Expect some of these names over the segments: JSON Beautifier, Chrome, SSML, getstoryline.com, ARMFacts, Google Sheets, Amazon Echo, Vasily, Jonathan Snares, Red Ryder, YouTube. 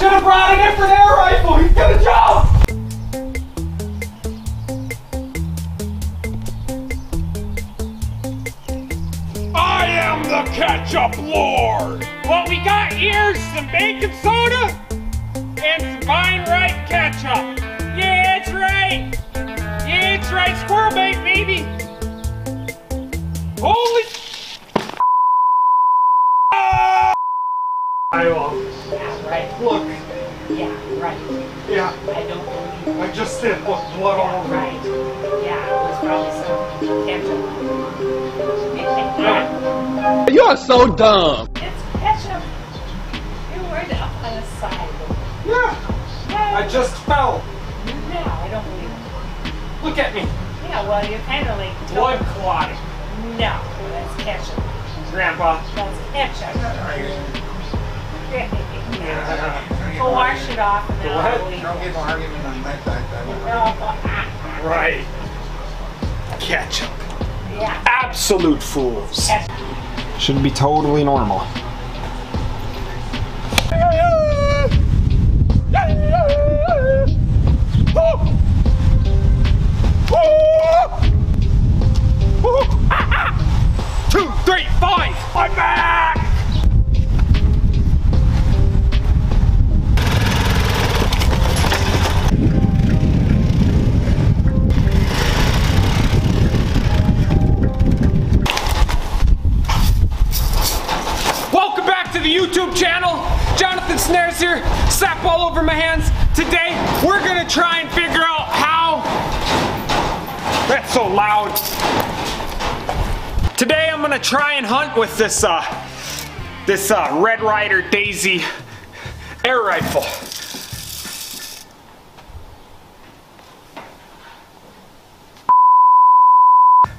should have brought an infrared air rifle. He's gonna jump. I am the ketchup lord. Well, we got here some baking soda and some Vine Ripe ketchup. Yeah, it's right. Yeah, it's right. Squirrel bait, baby. Holy yeah, right. Look. Yeah, right. Yeah. I don't believe it. I just did. Look, blood all over. Right. Yeah, it was probably some ketchup. You are so dumb. It's ketchup. You were up on the side. Yeah. Yeah. I just fell. No, I don't believe it. Look at me. Yeah, well, you're kind of like... Blood clotting. No, that's ketchup. Grandpa. That's ketchup. Yeah. We'll wash it off and then I'll leave. Don't get an argument on my side. No. Right. Ketchup. Yeah. Absolute fools. Should be totally normal. Two, three, five. I'm back. YouTube channel, Jonathan Snares here, sap all over my hands. Today, we're gonna try and figure out how, that's so loud. Today, I'm gonna try and hunt with this, this Red Ryder Daisy air rifle.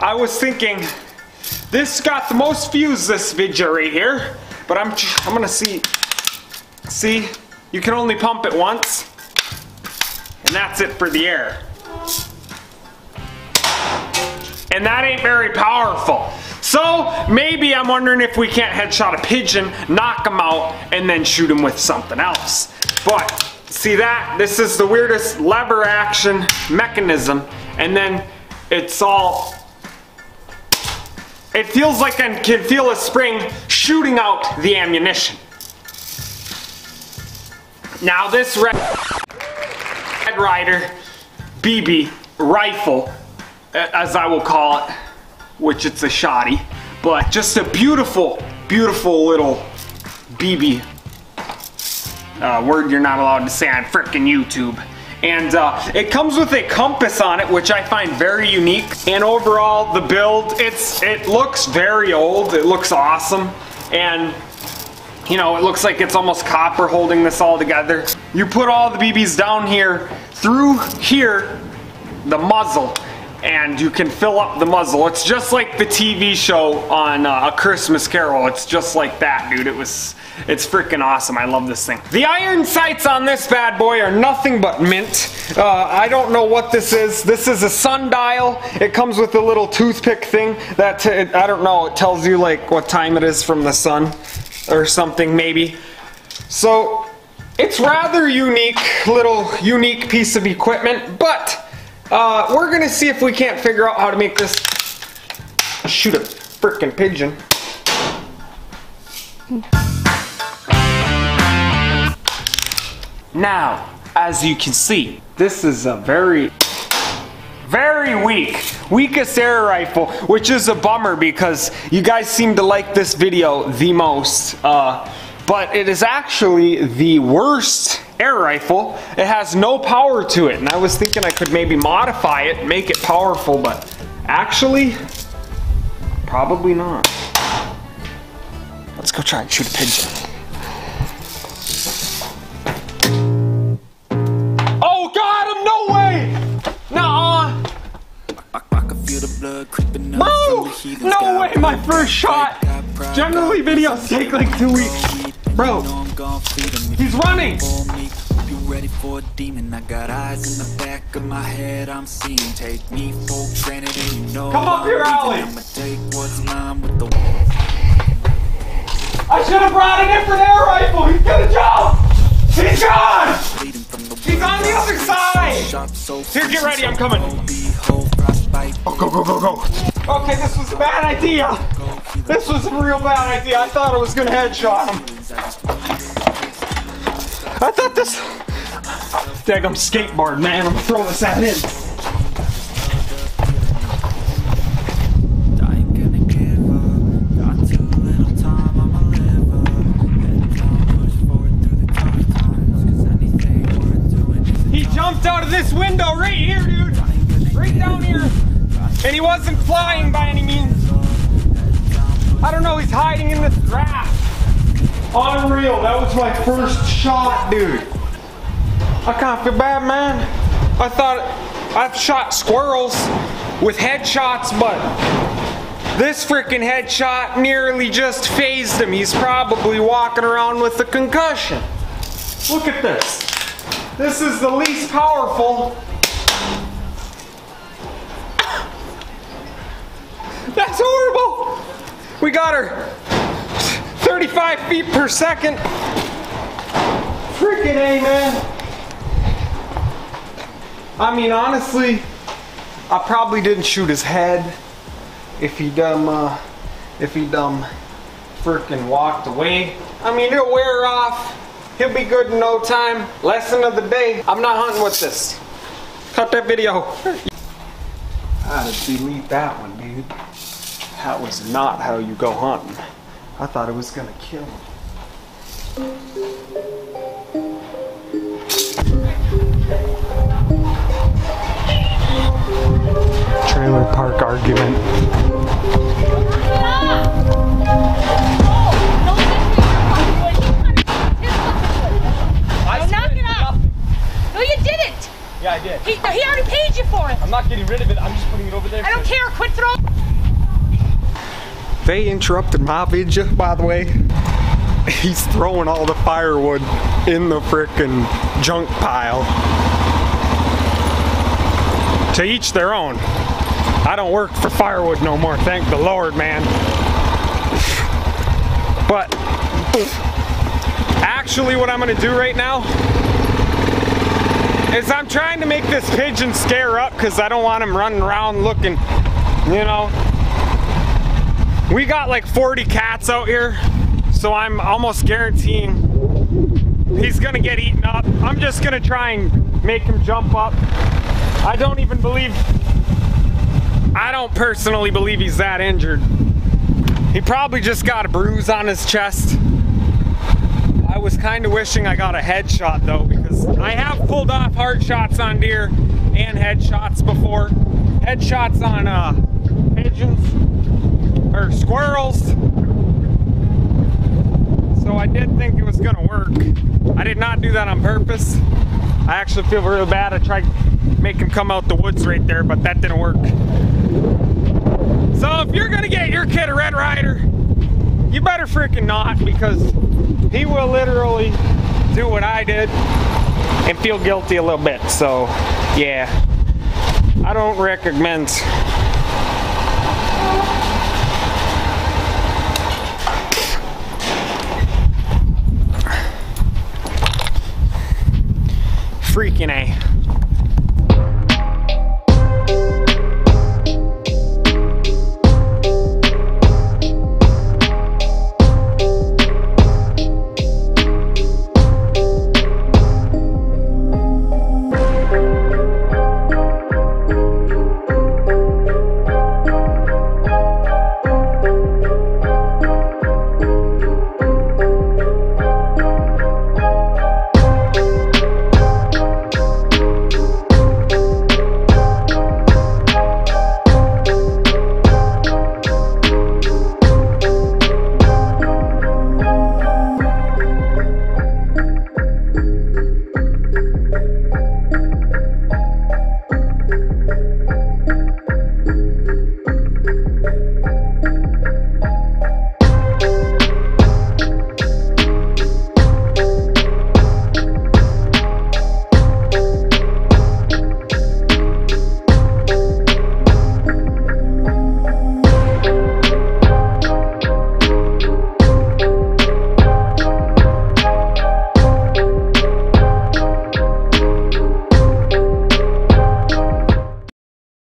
I was thinking, this got the most views, this video right here. But I'm gonna see, you can only pump it once, and that's it for the air. And that ain't very powerful. So maybe I'm wondering if we can't headshot a pigeon, knock him out, and then shoot him with something else. But see that, this is the weirdest lever action mechanism, and then it's all, it feels like I can feel a spring shooting out the ammunition. Now this Red Ryder BB rifle, as I will call it, which it's a shotty, but just a beautiful, beautiful little BB. Word you're not allowed to say on frickin' YouTube. And it comes with a compass on it, which I find very unique. And overall, the build, it looks very old. It looks awesome. And, you know, it looks like it's almost copper holding this all together. You put all the BBs down here, through here, the muzzle, and you can fill up the muzzle. It's just like the TV show on A Christmas Carol. It's just like that, dude. It's freaking awesome. I love this thing. The iron sights on this bad boy are nothing but mint. I don't know what this is. This is a sundial. It comes with a little toothpick thing that, I don't know, it tells you like what time it is from the sun or something maybe. So it's rather unique, little unique piece of equipment, but we're gonna see if we can't figure out how to make this shoot a frickin' pigeon. Now, as you can see, this is a very, very weakest air rifle, which is a bummer because you guys seem to like this video the most, but it is actually the worst air rifle. It has no power to it, and I was thinking I could maybe modify it, make it powerful, but actually, probably not. Let's go try and shoot a pigeon. Bro, no way, my first shot. Generally videos take like 2 weeks. Bro, he's running. Ready for a demon, I got eyes in the back of my head, I'm seeing. Take me for granted, you know. Come up here, Ollie. I should have brought an infrared air rifle, he's gonna jump. She's gone! She's on the other side! Dude, get ready, I'm coming. Oh, go, go, go, go. Okay, this was a bad idea. This was a real bad idea. I thought I was gonna headshot him. I thought this... Daggum skateboard, man. I'm gonna throw this at him. Out of this window right here, dude, right down here, and he wasn't flying by any means. I don't know, he's hiding in this grass. Unreal, that was my first shot, dude. I can't feel bad, man. I thought I've shot squirrels with headshots, but this freaking headshot nearly just phased him. He's probably walking around with a concussion. Look at this. This is the least powerful. That's horrible. We got her 35 feet per second. Freaking A, man. I mean, honestly, I probably didn't shoot his head if he freaking walked away. I mean, it'll wear off. He'll be good in no time. Lesson of the day, I'm not hunting with this. Cut that video. I had to delete that one, dude. That was not how you go hunting. I thought it was gonna kill him. Trailer park argument. Yeah, I did. He already paid you for it. I'm not getting rid of it. I'm just putting it over there. I don't care. Quit throwing. They interrupted my video, by the way. He's throwing all the firewood in the frickin' junk pile. To each their own. I don't work for firewood no more. Thank the Lord, man. But actually, what I'm gonna do right now is I'm trying to make this pigeon scare up because I don't want him running around looking, you know. We got like 40 cats out here, so I'm almost guaranteeing he's gonna get eaten up. I'm just gonna try and make him jump up. I don't personally believe he's that injured. He probably just got a bruise on his chest. I was kind of wishing I got a headshot though, because I have pulled off hard shots on deer and headshots before. Headshots on pigeons or squirrels. So I did think it was gonna work. I did not do that on purpose. I actually feel really bad. I tried to make him come out the woods right there, but that didn't work. So if you're gonna get your kid a Red Ryder, you better freaking not, because he will literally do what I did and feel guilty a little bit. So yeah, I don't recommend